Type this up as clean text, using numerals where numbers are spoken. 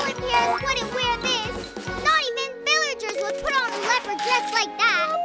people in Paris wouldn't wear this. Not even villagers would put on a leopard dress like that.